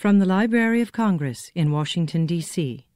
From the Library of Congress in Washington, D.C.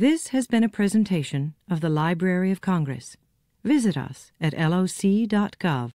This has been a presentation of the Library of Congress. Visit us at loc.gov.